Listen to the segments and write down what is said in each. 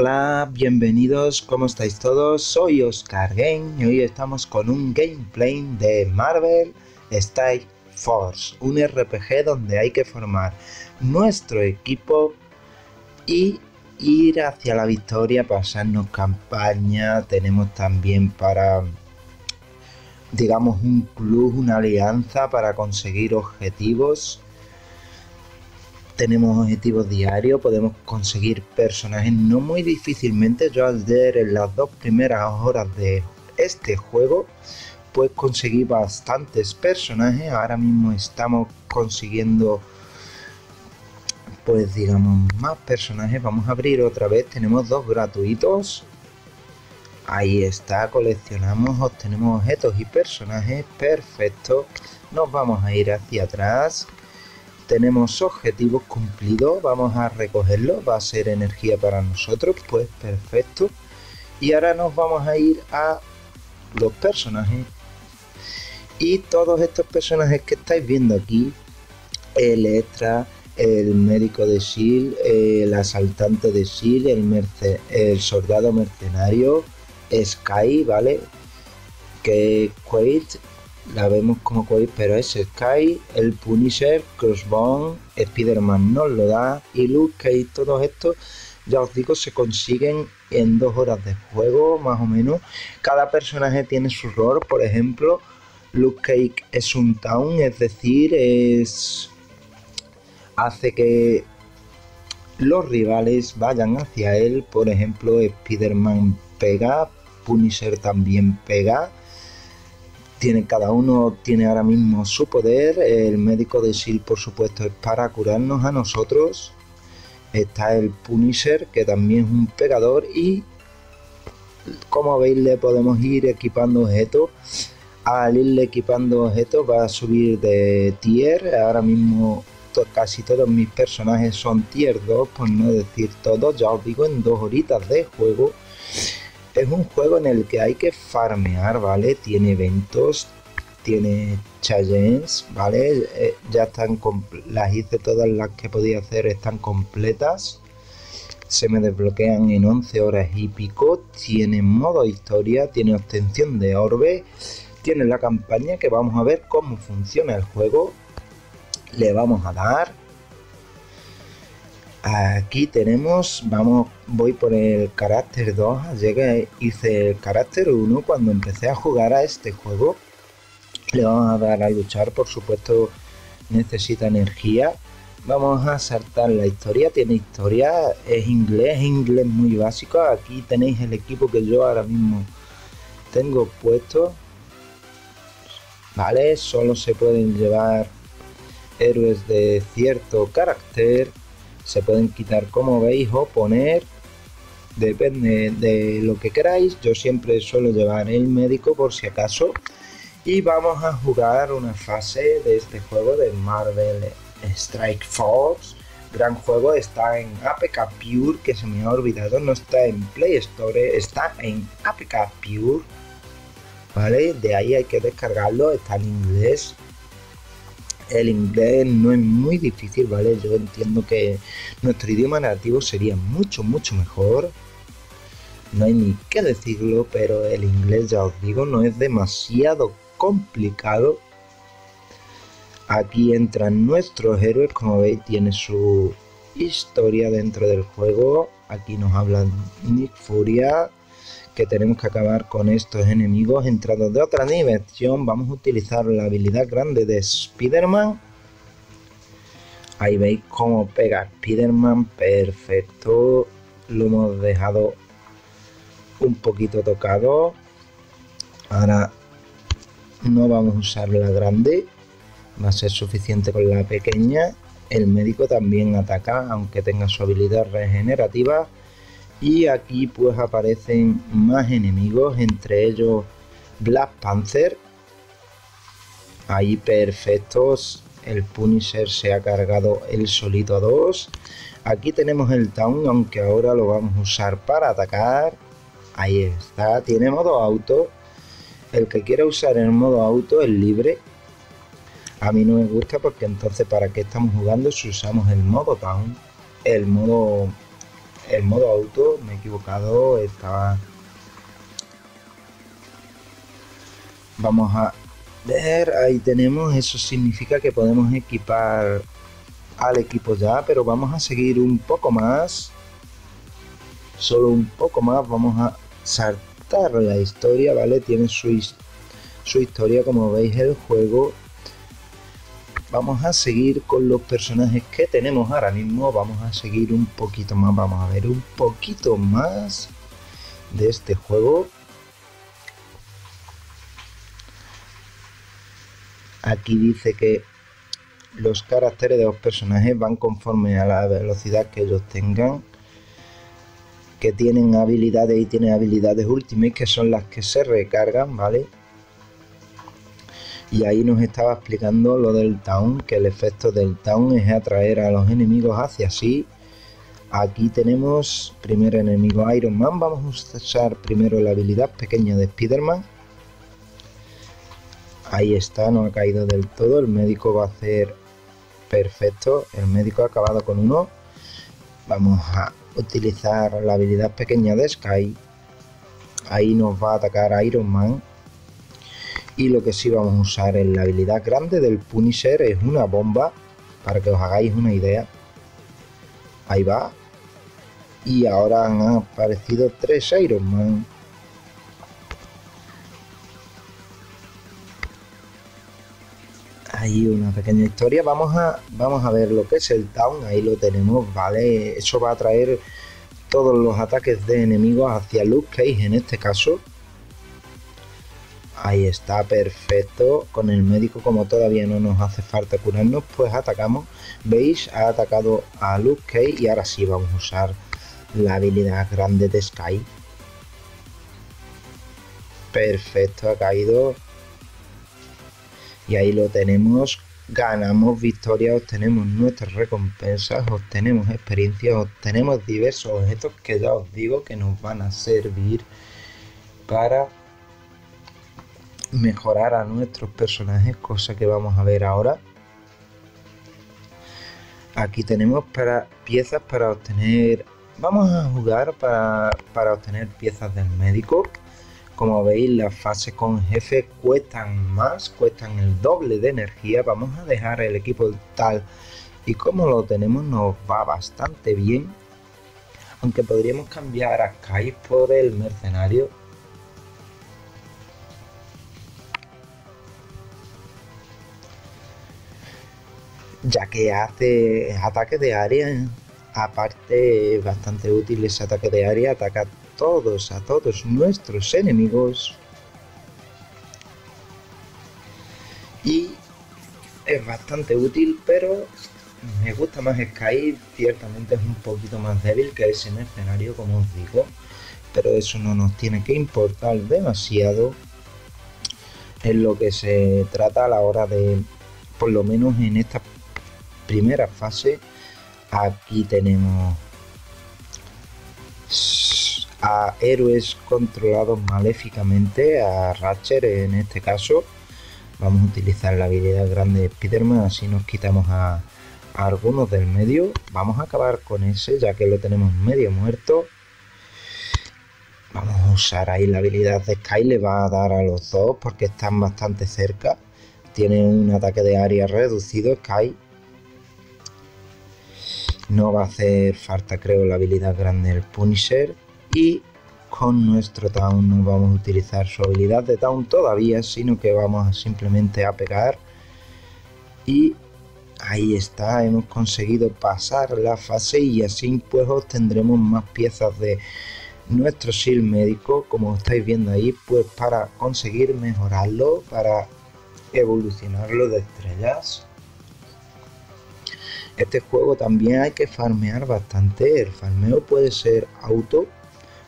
Hola, bienvenidos, ¿cómo estáis todos? Soy Oscar Game y hoy estamos con un gameplay de Marvel Strike Force, un RPG donde hay que formar nuestro equipo y ir hacia la victoria, pasarnos campaña. Tenemos también para, digamos, un club, una alianza para conseguir objetivos. Tenemos objetivos diarios, podemos conseguir personajes no muy difícilmente. Yo ayer, en las dos primeras horas de este juego, pues conseguí bastantes personajes. Ahora mismo estamos consiguiendo, pues digamos, más personajes. Vamos a abrir otra vez, tenemos dos gratuitos. Ahí está, coleccionamos, obtenemos objetos y personajes, perfecto. Nos vamos a ir hacia atrás. Tenemos objetivos cumplidos, vamos a recogerlos, va a ser energía para nosotros, pues perfecto. Y ahora nos vamos a ir a los personajes. Y todos estos personajes que estáis viendo aquí, el extra, el médico de SHIELD, el asaltante de SHIELD, el soldado mercenario, Sky, ¿vale? Que Quaid, la vemos como Quaid, pero es Sky, el Punisher, Crossbone, Spider-Man nos lo da, y Luke Cage. Todos estos, ya os digo, se consiguen en 2 horas de juego, más o menos. Cada personaje tiene su rol. Por ejemplo, Luke Cage es un town, es decir, hace que los rivales vayan hacia él. Por ejemplo, Spider-Man pega, Punisher también pega. Cada uno tiene ahora mismo su poder. El médico de SHIELD, por supuesto, es para curarnos a nosotros. Está el Punisher, que también es un pegador, y como veis le podemos ir equipando objetos. Al irle equipando objetos va a subir de tier. Ahora mismo casi todos mis personajes son tier 2, por no decir todos. Ya os digo, en 2 horitas de juego. Es un juego en el que hay que farmear, ¿vale? Tiene eventos, tiene challenges, ¿vale? Ya están, las hice todas las que podía hacer, están completas. Se me desbloquean en 11 horas y pico. Tiene modo historia, tiene obtención de orbe, tiene la campaña, que vamos a ver cómo funciona el juego. Le vamos a dar. Aquí tenemos, voy por el carácter 2, llegué, hice el carácter 1 cuando empecé a jugar a este juego. Le vamos a dar a luchar, por supuesto, necesita energía. Vamos a saltar la historia, tiene historia, es inglés muy básico. Aquí tenéis el equipo que yo ahora mismo tengo puesto, ¿vale? Solo se pueden llevar héroes de cierto carácter. Se pueden quitar, como veis, o poner, depende de lo que queráis. Yo siempre suelo llevar el médico por si acaso. Y vamos a jugar una fase de este juego de Marvel Strike Force. Gran juego, está en APK Pure, que se me ha olvidado, no está en Play Store, está en APK Pure, ¿vale? De ahí hay que descargarlo, está en inglés. El inglés no es muy difícil, ¿vale? Yo entiendo que nuestro idioma nativo sería mucho, mucho mejor. No hay ni qué decirlo, pero el inglés, ya os digo, no es demasiado complicado. Aquí entran nuestros héroes, como veis, tiene su historia dentro del juego. Aquí nos habla Nick Fury, que tenemos que acabar con estos enemigos entrados de otra dimensión. Vamos a utilizar la habilidad grande de Spider-Man. Ahí veis cómo pega Spider-Man, perfecto. Lo hemos dejado un poquito tocado. Ahora no vamos a usar la grande, va a ser suficiente con la pequeña. El médico también ataca, aunque tenga su habilidad regenerativa. Y aquí pues aparecen más enemigos, entre ellos Black Panther. Ahí perfectos, el Punisher se ha cargado el solito a 2. Aquí tenemos el Town, aunque ahora lo vamos a usar para atacar. Ahí está, tiene modo auto. El que quiera usar el modo auto es libre. A mí no me gusta, porque entonces ¿para qué estamos jugando si usamos el modo Town? El modo el modo auto, me he equivocado, estaba... Vamos a ver, ahí tenemos, eso significa que podemos equipar al equipo ya, pero vamos a seguir un poco más, solo un poco más, vamos a saltar la historia, ¿vale? Tiene su historia, como veis, el juego. Vamos a seguir con los personajes que tenemos ahora mismo, vamos a seguir un poquito más, vamos a ver un poquito más de este juego. Aquí dice que los caracteres de los personajes van conforme a la velocidad que ellos tengan, que tienen habilidades y tienen habilidades Ultimate, que son las que se recargan, ¿vale? Y ahí nos estaba explicando lo del Taunt, que el efecto del Taunt es atraer a los enemigos hacia sí. Aquí tenemos primer enemigo Iron Man, vamos a usar primero la habilidad pequeña de Spider-Man. Ahí está, no ha caído del todo, el médico va a hacer perfecto, el médico ha acabado con uno. Vamos a utilizar la habilidad pequeña de Sky, ahí nos va a atacar Iron Man. Y lo que sí vamos a usar en la habilidad grande del Punisher es una bomba, para que os hagáis una idea. Ahí va. Y ahora han aparecido tres Iron Man. Ahí una pequeña historia, vamos a ver lo que es el Taunt, ahí lo tenemos, vale, eso va a atraer todos los ataques de enemigos hacia Luke Cage en este caso. Ahí está, perfecto, con el médico como todavía no nos hace falta curarnos, pues atacamos, veis, ha atacado a Luke Cage y ahora sí vamos a usar la habilidad grande de Sky. Perfecto, ha caído. Y ahí lo tenemos, ganamos victoria, obtenemos nuestras recompensas, obtenemos experiencias, obtenemos diversos objetos que ya os digo que nos van a servir para mejorar a nuestros personajes, cosa que vamos a ver ahora. Aquí tenemos para piezas para obtener, vamos a jugar para obtener piezas del médico. Como veis, las fases con jefe cuestan más, cuestan el doble de energía. Vamos a dejar el equipo tal y como lo tenemos, nos va bastante bien. Aunque podríamos cambiar a Sky por el mercenario. Ya que hace ataque de área, aparte es bastante útil ese ataque de área, ataca a todos nuestros enemigos y es bastante útil, pero me gusta más Sky, ciertamente es un poquito más débil que ese mercenario, como os digo, pero eso no nos tiene que importar demasiado en lo que se trata a la hora de, por lo menos en esta primera fase. Aquí tenemos a héroes controlados maléficamente, a Ratchet en este caso. Vamos a utilizar la habilidad grande de Spider-Man, así nos quitamos a algunos del medio. Vamos a acabar con ese, ya que lo tenemos medio muerto. Vamos a usar ahí la habilidad de Sky, le va a dar a los dos porque están bastante cerca. Tiene un ataque de área reducido Sky. No va a hacer falta, creo, la habilidad grande del Punisher. Y con nuestro Taunt no vamos a utilizar su habilidad de Taunt todavía, sino que vamos simplemente a pegar. Y ahí está, hemos conseguido pasar la fase y así pues obtendremos más piezas de nuestro SHIELD médico, como estáis viendo ahí, pues para conseguir mejorarlo, para evolucionarlo de estrellas. Este juego también hay que farmear bastante, el farmeo puede ser auto,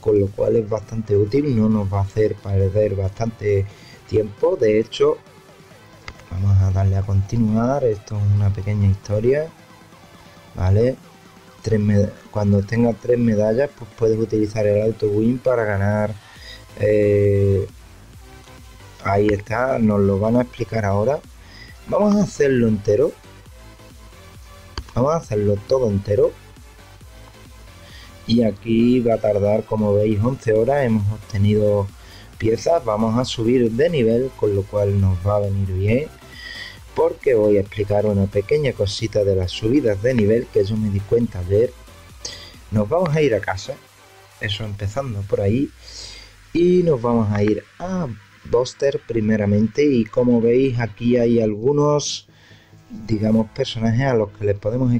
con lo cual es bastante útil, no nos va a hacer perder bastante tiempo. De hecho, vamos a darle a continuar, esto es una pequeña historia, ¿vale? Cuando tengas 3 medallas, pues puedes utilizar el auto win para ganar. Ahí está, nos lo van a explicar ahora. Vamos a hacerlo entero, vamos a hacerlo todo entero. y aquí va a tardar, como veis, 11 horas. Hemos obtenido piezas, vamos a subir de nivel, con lo cual nos va a venir bien, porque voy a explicar una pequeña cosita de las subidas de nivel que yo me di cuenta de. Nos vamos a ir a casa, eso empezando por ahí, y nos vamos a ir a Buster primeramente, y como veis aquí hay algunos, digamos, personajes a los que les podemos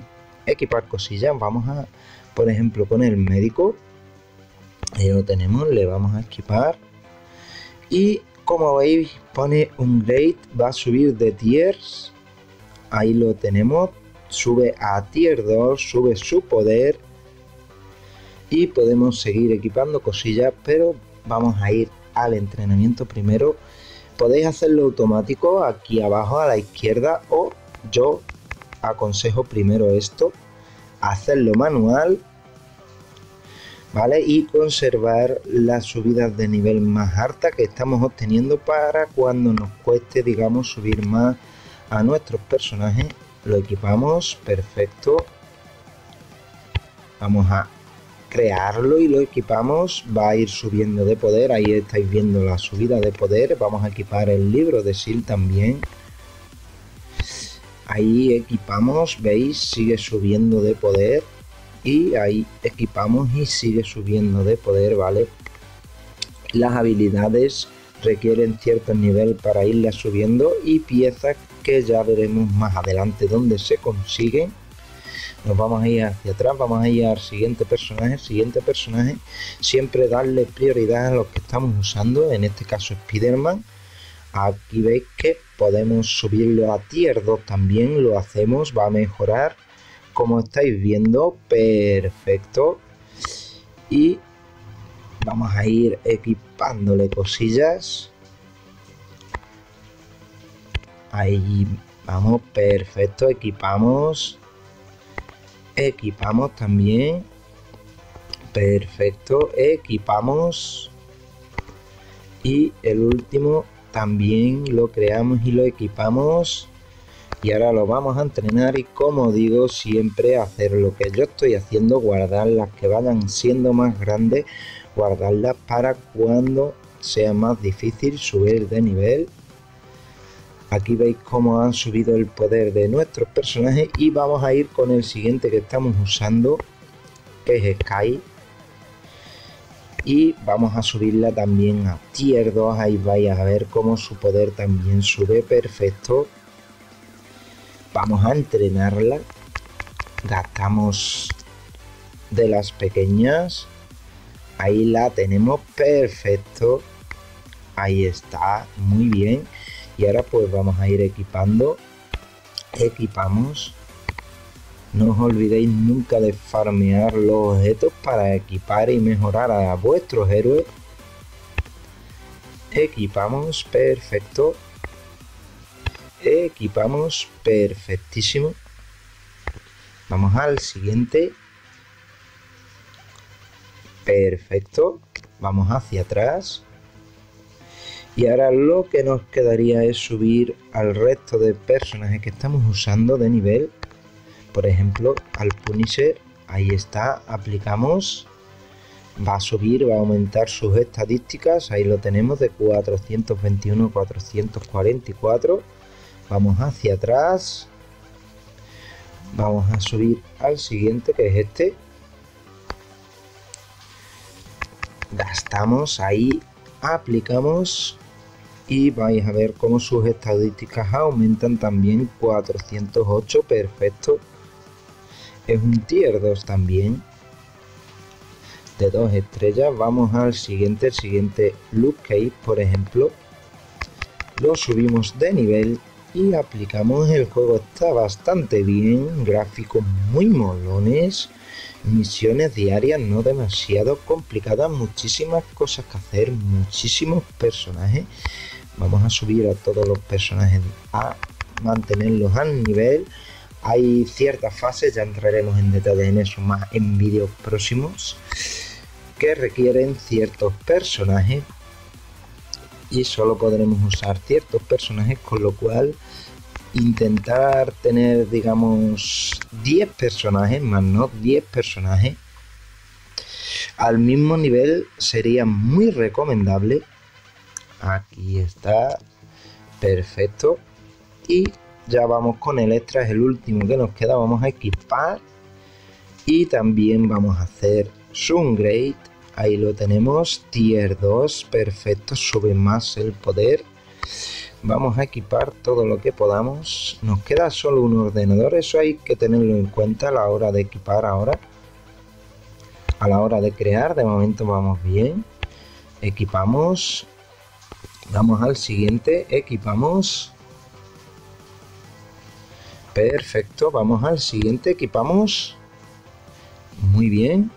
equipar cosillas. Vamos a, por ejemplo, con el médico, ya lo tenemos, le vamos a equipar, y como veis pone un grade, va a subir de tiers, ahí lo tenemos, sube a tier 2, sube su poder, y podemos seguir equipando cosillas, pero vamos a ir al entrenamiento primero. Podéis hacerlo automático aquí abajo a la izquierda, o yo aconsejo primero esto, hacerlo manual, ¿vale? Y conservar las subidas de nivel más alta que estamos obteniendo para cuando nos cueste, digamos, subir más a nuestros personajes. Lo equipamos, perfecto. Vamos a crearlo y lo equipamos, va a ir subiendo de poder, ahí estáis viendo la subida de poder. Vamos a equipar el libro de SHIELD también, ahí equipamos, veis, sigue subiendo de poder, y ahí equipamos y sigue subiendo de poder, ¿vale? Las habilidades requieren cierto nivel para irlas subiendo, y piezas que ya veremos más adelante dónde se consiguen. Nos vamos a ir hacia atrás, vamos a ir al siguiente personaje, siempre darle prioridad a los que estamos usando, en este caso Spider-Man. Aquí veis que podemos subirlo a tier 2 también, lo hacemos, va a mejorar, como estáis viendo, perfecto. Y vamos a ir equipándole cosillas, ahí vamos, perfecto, equipamos también, perfecto, equipamos, y el último también lo creamos y lo equipamos, y ahora lo vamos a entrenar. Y como digo, siempre hacer lo que yo estoy haciendo, guardar las que vayan siendo más grandes, guardarlas para cuando sea más difícil subir de nivel. Aquí veis cómo han subido el poder de nuestros personajes, y vamos a ir con el siguiente que estamos usando, que es Sky, y vamos a subirla también a tier 2, ahí vais a ver cómo su poder también sube, perfecto. Vamos a entrenarla, gastamos de las pequeñas, ahí la tenemos, perfecto, ahí está, muy bien. Y ahora pues vamos a ir equipando, equipamos, no os olvidéis nunca de farmear los objetos para equipar y mejorar a vuestros héroes. Equipamos, perfecto, equipamos, perfectísimo. Vamos al siguiente, perfecto, vamos hacia atrás. Y ahora lo que nos quedaría es subir al resto de personajes que estamos usando de nivel. Por ejemplo, al Punisher, ahí está, aplicamos, va a subir, va a aumentar sus estadísticas, ahí lo tenemos, de 421 a 444. Vamos hacia atrás, vamos a subir al siguiente, que es este, gastamos, ahí aplicamos, y vais a ver cómo sus estadísticas aumentan también, 408, perfecto, es un tier 2 también, de 2 estrellas. Vamos al siguiente, el siguiente Luke Cage, por ejemplo, lo subimos de nivel y aplicamos, el juego está bastante bien, gráficos muy molones, misiones diarias no demasiado complicadas, muchísimas cosas que hacer, muchísimos personajes. Vamos a subir a todos los personajes, a mantenerlos al nivel. Hay ciertas fases, ya entraremos en detalle en eso más en vídeos próximos, que requieren ciertos personajes y solo podremos usar ciertos personajes, con lo cual intentar tener, digamos, 10 personajes, más no, 10 personajes, Al mismo nivel sería muy recomendable. Aquí está. Perfecto. Y ya vamos con el extra, es el último que nos queda. Vamos a equipar. Y también vamos a hacer Sungrade. Ahí lo tenemos. Tier 2. Perfecto. Sube más el poder. Vamos a equipar todo lo que podamos. Nos queda solo un ordenador. Eso hay que tenerlo en cuenta a la hora de equipar ahora. A la hora de crear. De momento vamos bien. Equipamos. Vamos al siguiente. Equipamos. Perfecto. Vamos al siguiente. Equipamos. Muy bien.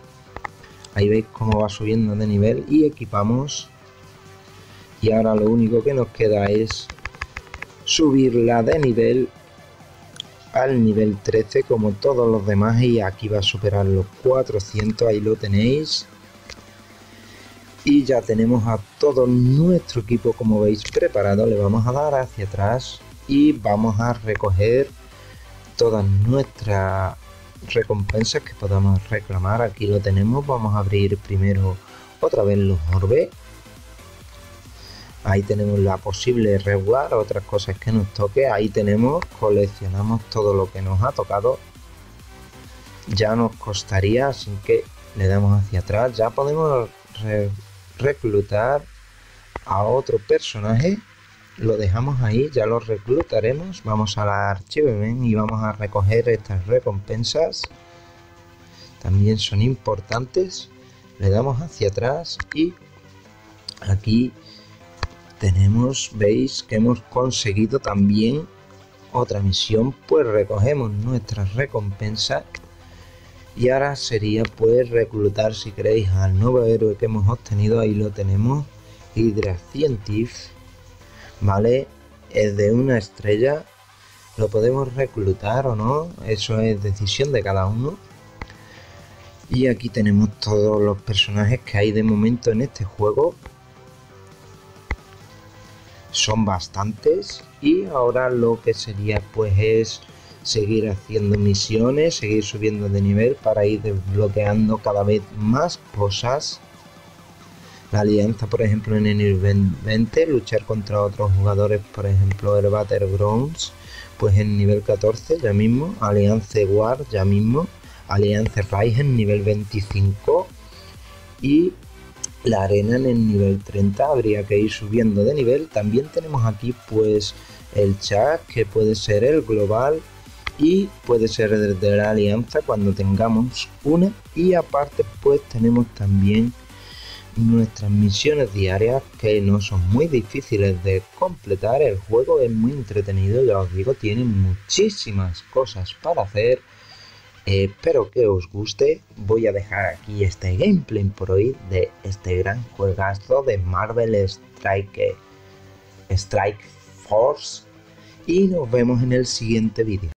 Ahí veis cómo va subiendo de nivel. Y equipamos. Y ahora lo único que nos queda es subirla de nivel al nivel 13 como todos los demás. Y aquí va a superar los 400. Ahí lo tenéis. Y ya tenemos a todo nuestro equipo, como veis, preparado. Le vamos a dar hacia atrás y vamos a recoger todas nuestras recompensas que podamos reclamar. Aquí lo tenemos. Vamos a abrir primero otra vez los orbes. Ahí tenemos la posible reward, otras cosas que nos toque. Ahí tenemos, coleccionamos todo lo que nos ha tocado. Ya nos costaría, así que le damos hacia atrás. Ya podemos reclutar a otro personaje. Lo dejamos ahí, ya lo reclutaremos. Vamos a la Archivemen y vamos a recoger estas recompensas. También son importantes. Le damos hacia atrás y aquí tenemos, veis que hemos conseguido también otra misión, pues recogemos nuestras recompensas y ahora sería pues reclutar, si queréis, al nuevo héroe que hemos obtenido. Ahí lo tenemos, Hydra Scientist, vale, es de una estrella, lo podemos reclutar o no, eso es decisión de cada uno. Y aquí tenemos todos los personajes que hay de momento en este juego. Son bastantes y ahora lo que sería pues es seguir haciendo misiones, seguir subiendo de nivel para ir desbloqueando cada vez más cosas. La alianza, por ejemplo, en el 20, luchar contra otros jugadores, por ejemplo, el Battlegrounds, pues en nivel 14 ya mismo, alianza War ya mismo, alianza Rise en nivel 25 y la arena en el nivel 30, habría que ir subiendo de nivel. También tenemos aquí pues el chat, que puede ser el global y puede ser desde la alianza cuando tengamos una. Y aparte pues tenemos también nuestras misiones diarias, que no son muy difíciles de completar. El juego es muy entretenido, ya os digo, tiene muchísimas cosas para hacer. Espero que os guste. Voy a dejar aquí este gameplay por hoy de este gran juegazo de Marvel Strike Force y nos vemos en el siguiente vídeo.